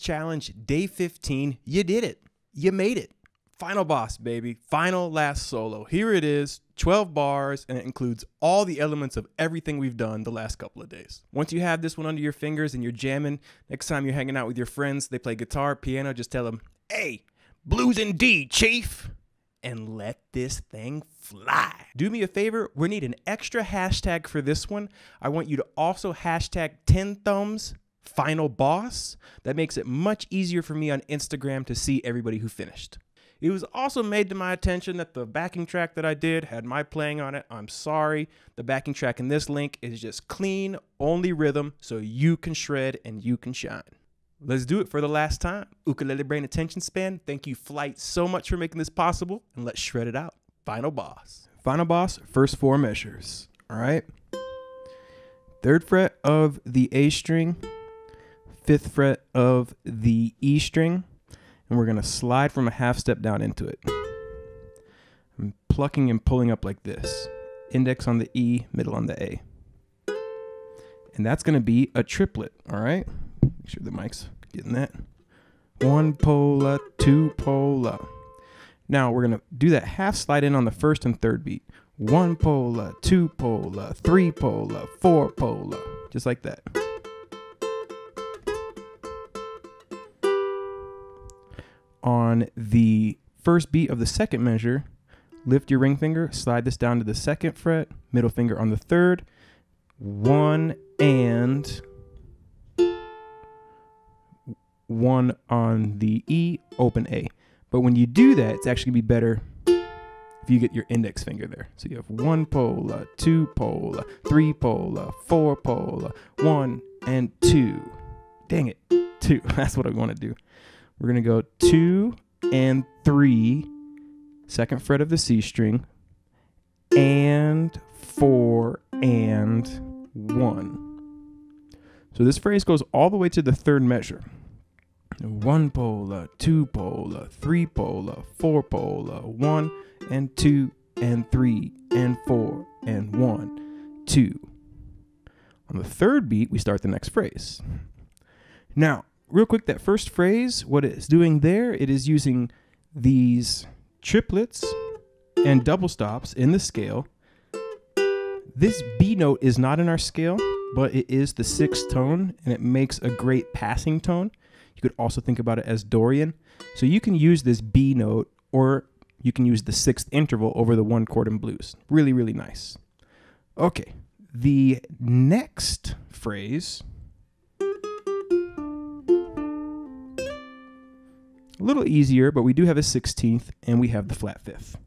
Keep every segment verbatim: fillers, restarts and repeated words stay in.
challenge, day fifteen. You did it. You made it. Final boss, baby. Final last solo. Here it is, twelve bars, and it includes all the elements of everything we've done the last couple of days. Once you have this one under your fingers and you're jamming, next time you're hanging out with your friends, they play guitar, piano, just tell them, hey, blues in D, chief, and let this thing fly. Do me a favor, we need an extra hashtag for this one. I want you to also hashtag ten thumbs. Final boss. That makes it much easier for me on Instagram to see everybody who finished. It was also made to my attention that the backing track that I did had my playing on it. I'm sorry. The backing track in this link is just clean, only rhythm, so you can shred and you can shine. Let's do it for the last time. Ukulele Brain Attention Span. Thank you, Flight, so much for making this possible, and let's shred it out. Final boss. Final boss, first four measures. All right. Third fret of the A string. Fifth fret of the E string, and we're gonna slide from a half step down into it. I'm plucking and pulling up like this. Index on the E, middle on the A. And that's gonna be a triplet, all right? Make sure the mic's getting that. One pola, two pola. Now we're gonna do that half slide in on the first and third beat. One pola, two pola, three pola, four pola, just like that. On the first beat of the second measure, lift your ring finger, slide this down to the second fret, middle finger on the third, one and one on the E, open A. But when you do that, it's actually gonna be better if you get your index finger there. So you have one pola, two pola, three pola, four pola, one and two. Dang it, two, that's what I wanna do. We're gonna go two and three, second fret of the C string, and four and one. So this phrase goes all the way to the third measure. One pola, two pola, three pola, four pola, one and two and three and four and one, two. On the third beat, we start the next phrase. Now, real quick, that first phrase, what it's doing there, it is using these triplets and double stops in the scale. This B note is not in our scale, but it is the sixth tone, and it makes a great passing tone. You could also think about it as Dorian. So you can use this B note, or you can use the sixth interval over the one chord in blues. Really, really nice. Okay, the next phrase, a little easier, but we do have a sixteenth and we have the flat fifth.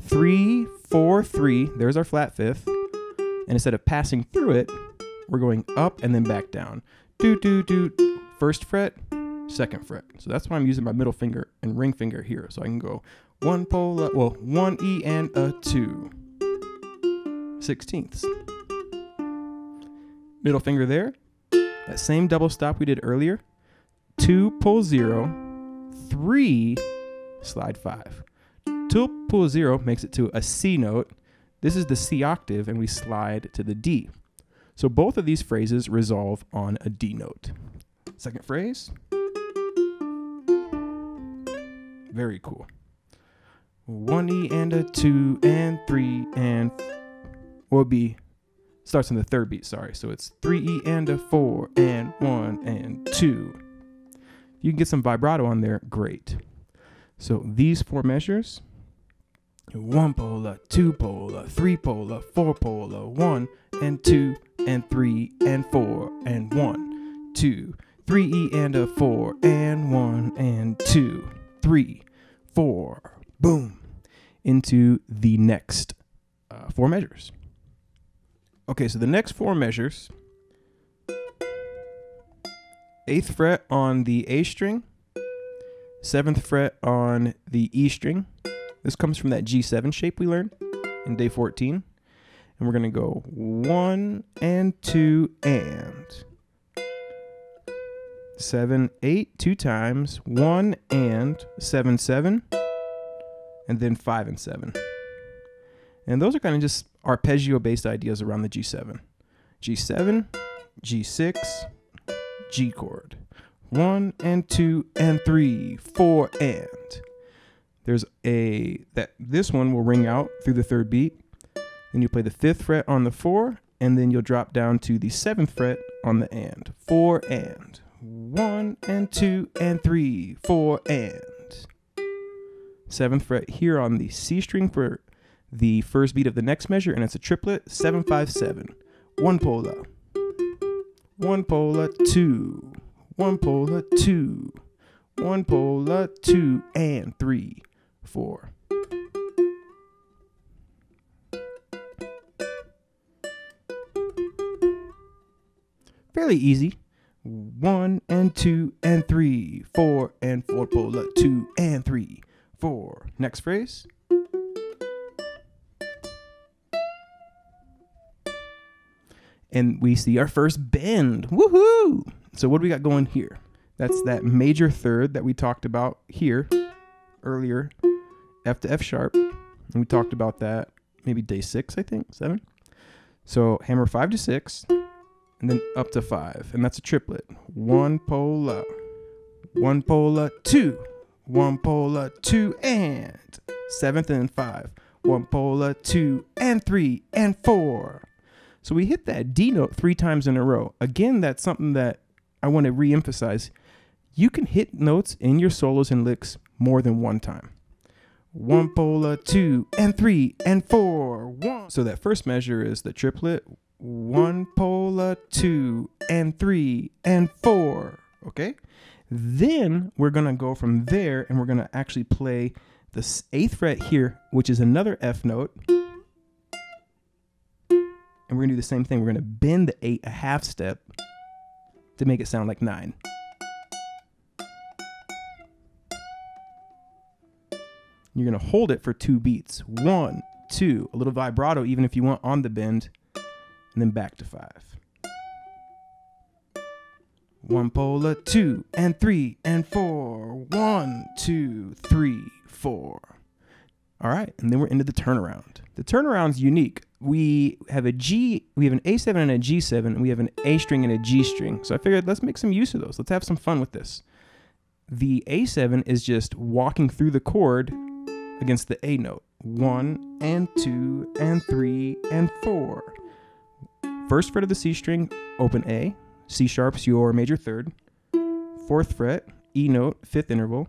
Three, four, three, there's our flat fifth. And instead of passing through it, we're going up and then back down. Do, do, do, first fret, second fret. So that's why I'm using my middle finger and ring finger here. So I can go one pola, well, one E and a two. Sixteenths. Middle finger there. That same double stop we did earlier. Two, pull zero. Three, slide five. Two pull zero makes it to a C note. This is the C octave and we slide to the D. So both of these phrases resolve on a D note. Second phrase. Very cool. One E and a two and three and will be, starts on the third beat, sorry. So it's three E and a four and one and two. You can get some vibrato on there, great. So these four measures, one pola, two pola, three pola, four pola, one and two and three and four and one, two, three E and a four and one and two, three, four, boom, into the next uh, four measures. Okay, so the next four measures, eighth fret on the A string, seventh fret on the E string. This comes from that G seven shape we learned in day fourteen. And we're gonna go one and two and. Seven, eight, two times, one and, seven, seven, and then five and seven. And those are kind of just arpeggio based ideas around the G seven. G seven, G six, G chord. One and two and three, four and. There's a, that this one will ring out through the third beat. Then you play the fifth fret on the four, and then you'll drop down to the seventh fret on the and. Four and. One and two and three, four and. Seventh fret here on the C string for the first beat of the next measure, and it's a triplet, seven, five, seven. One pola. One pola, two. One pola, two. One pola, two, and three, four. Fairly easy. One and two and three, four and four pola, two and three, four. Next phrase. And we see our first bend. Woohoo! So what do we got going here? That's that major third that we talked about here earlier, F to F sharp. And we talked about that maybe day six, I think, seven. So hammer five to six, and then up to five. And that's a triplet. One pola, one pola, two, one pola, two, and seventh and five. One pola, two, and three, and four. So we hit that D note three times in a row. Again, that's something that I want to re-emphasize. You can hit notes in your solos and licks more than one time. One pola, two, and three, and four, one. So that first measure is the triplet. One pola, two, and three, and four, okay? Then we're gonna go from there and we're gonna actually play the eighth fret here, which is another F note. And we're gonna do the same thing. We're gonna bend the eight a half step to make it sound like nine. You're gonna hold it for two beats. One, two, a little vibrato even if you want on the bend, and then back to five. One pola, two, and three, and four. One, two, three, four. All right, and then we're into the turnaround. The turnaround's unique. We have a G, we have an A seven and a G seven, and we have an A string and a G string. So I figured let's make some use of those. Let's have some fun with this. The A seven is just walking through the chord against the A note. One and two and three and four. First fret of the C string, open A. C sharp's your major third. Fourth fret, E note, fifth interval,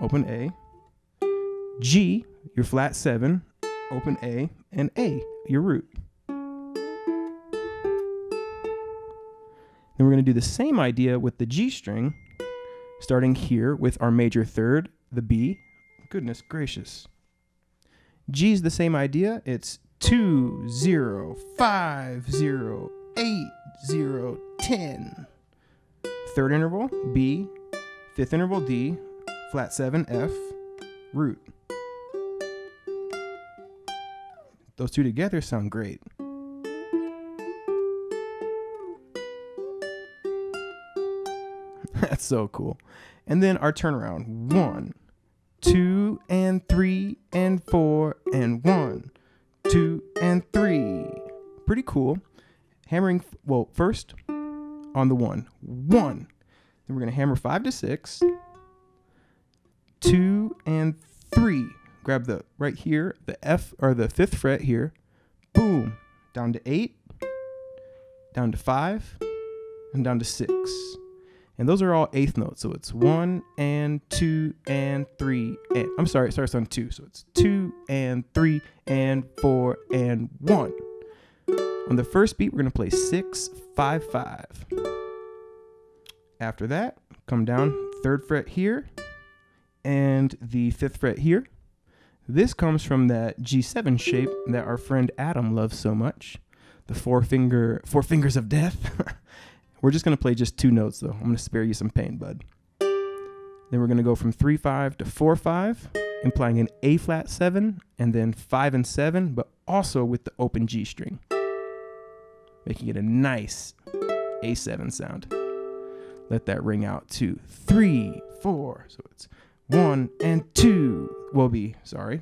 open A. G, your flat seven, open A, and A, your root. Then we're going to do the same idea with the G string, starting here with our major third, the B. Goodness gracious. G's the same idea. It's two, zero, five, zero, eight, zero, ten. Third interval, B. Fifth interval, D. Flat seven, F. Root. Those two together sound great. That's so cool. And then our turnaround. One, two, and three, and four, and one, two, and three. Pretty cool. Hammering, well, first on the one. One. Then we're going to hammer five to six. Two, and three. Grab the right here, the F or the fifth fret here, boom, down to eight, down to five, and down to six. And those are all eighth notes. So it's one and two and three and, I'm sorry, it starts on two. So it's two and three and four and one. On the first beat, we're gonna play six, five, five. After that, come down third fret here and the fifth fret here. This comes from that G seven shape that our friend Adam loves so much, the four finger, four fingers of death. We're just going to play just two notes, though. I'm going to spare you some pain, bud. Then we're going to go from three five to four five, implying an A flat seven, and then five and seven, but also with the open G string, making it a nice A seven sound. Let that ring out to three, four, so it's one and two will be, sorry,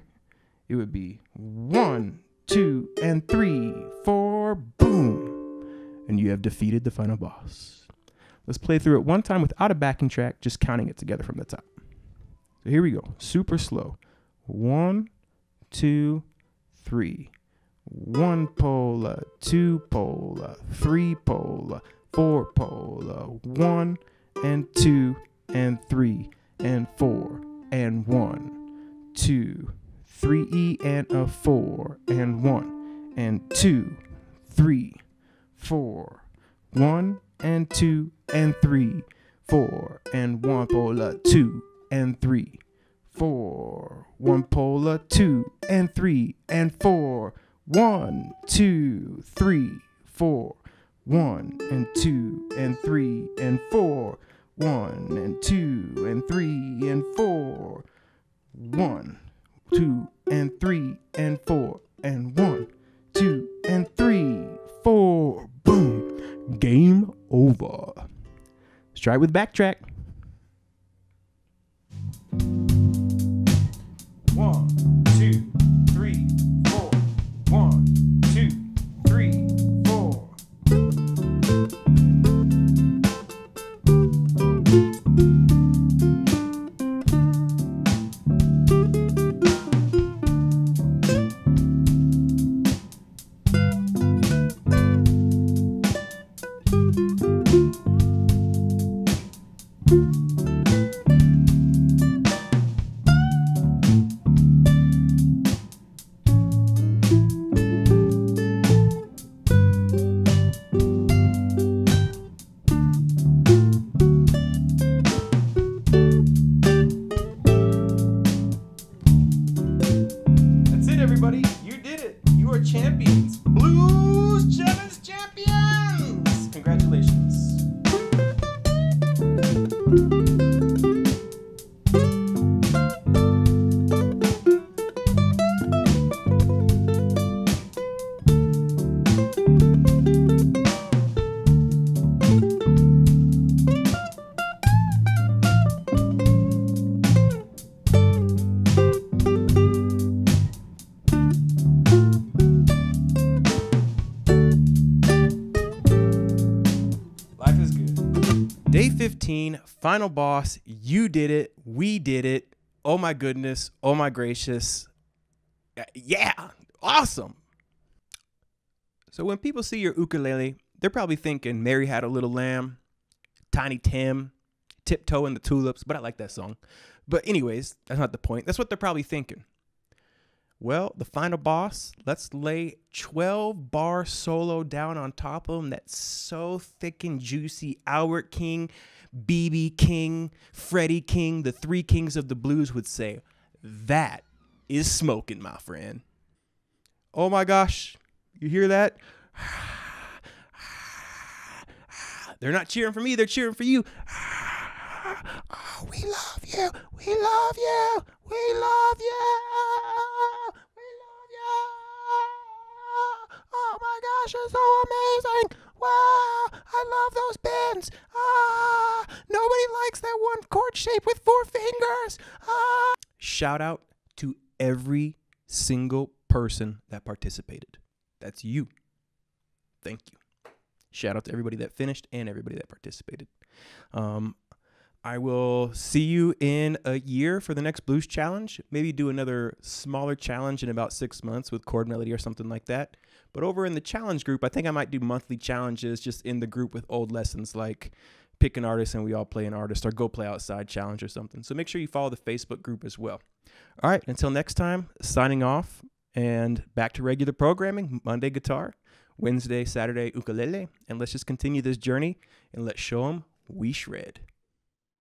it would be one, two, and three, four, boom. And you have defeated the final boss. Let's play through it one time without a backing track, just counting it together from the top. So here we go, super slow. One, two, three. One pola, two pola, three pola, four pola, one and two and three and four and one, two, three E and a four and one and two, three, four, one and two and three, four and one pola, two and three, four, one pola, two and three and four. One, two, three, four. One and two and three and four. One and two and three and four. One, two and three and four. And one, two and three, four. Boom. Game over. Let's try it with backtrack. One, two, three. One, two, three, four. fifteen, final boss. You did it. We did it. Oh my goodness. Oh my gracious. Yeah. Awesome. So when people see your ukulele, they're probably thinking Mary Had a Little Lamb, Tiny Tim, Tiptoe in the Tulips, but I like that song. But anyways, that's not the point. That's what they're probably thinking. Well, the final boss, let's lay twelve bar solo down on top of them. That's so thick and juicy. Albert King, B B King, Freddie King, the three kings of the blues would say, that is smoking, my friend. Oh my gosh, you hear that? They're not cheering for me, they're cheering for you. Oh, we love you, we love you, we love you, we love you. Oh my gosh, it's so amazing. Wow, I love those bends. Ah, nobody likes that one chord shape with four fingers. Ah. Shout out to every single person that participated. That's you. Thank you. Shout out to everybody that finished and everybody that participated. Um, I will see you in a year for the next blues challenge. Maybe do another smaller challenge in about six months with chord melody or something like that. But over in the challenge group, I think I might do monthly challenges just in the group with old lessons, like pick an artist and we all play an artist, or go play outside challenge or something. So make sure you follow the Facebook group as well. All right, until next time, signing off and back to regular programming. Monday guitar, Wednesday, Saturday ukulele, and let's just continue this journey and let's show them we shred.